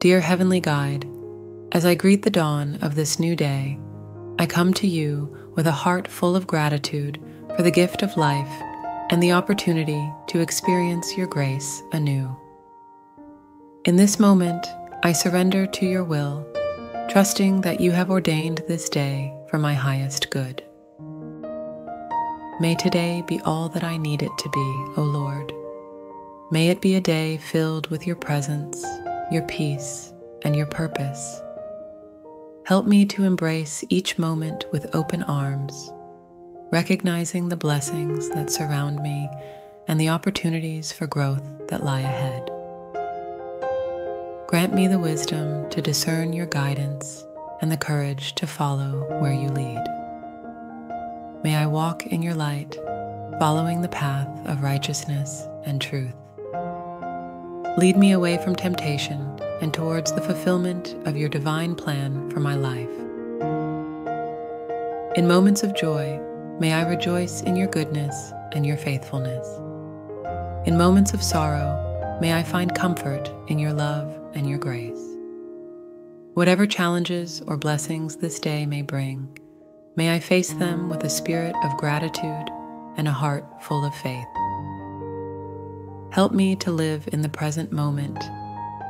Dear Heavenly Guide, as I greet the dawn of this new day, I come to you with a heart full of gratitude for the gift of life and the opportunity to experience your grace anew. In this moment, I surrender to your will, trusting that you have ordained this day for my highest good. May today be all that I need it to be, O Lord. May it be a day filled with your presence, your peace, and your purpose. Help me to embrace each moment with open arms, recognizing the blessings that surround me and the opportunities for growth that lie ahead. Grant me the wisdom to discern your guidance and the courage to follow where you lead. May I walk in your light, following the path of righteousness and truth. Lead me away from temptation and towards the fulfillment of your divine plan for my life. In moments of joy, may I rejoice in your goodness and your faithfulness. In moments of sorrow, may I find comfort in your love and your grace. Whatever challenges or blessings this day may bring, may I face them with a spirit of gratitude and a heart full of faith. Help me to live in the present moment,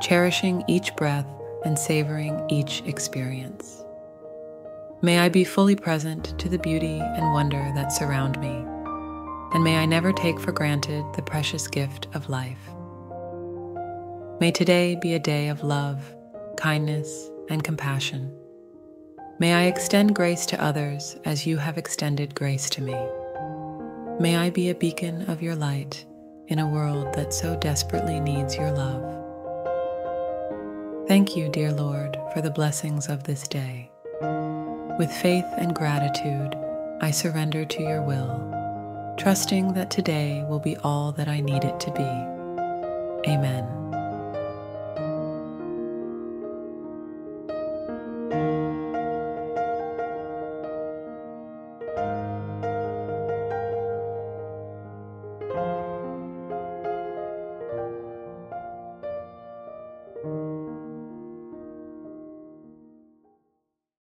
cherishing each breath and savoring each experience. May I be fully present to the beauty and wonder that surround me, and may I never take for granted the precious gift of life. May today be a day of love, kindness, and compassion. May I extend grace to others as you have extended grace to me. May I be a beacon of your light in a world that so desperately needs your love. Thank you, dear Lord, for the blessings of this day. With faith and gratitude, I surrender to your will, trusting that today will be all that I need it to be. Amen.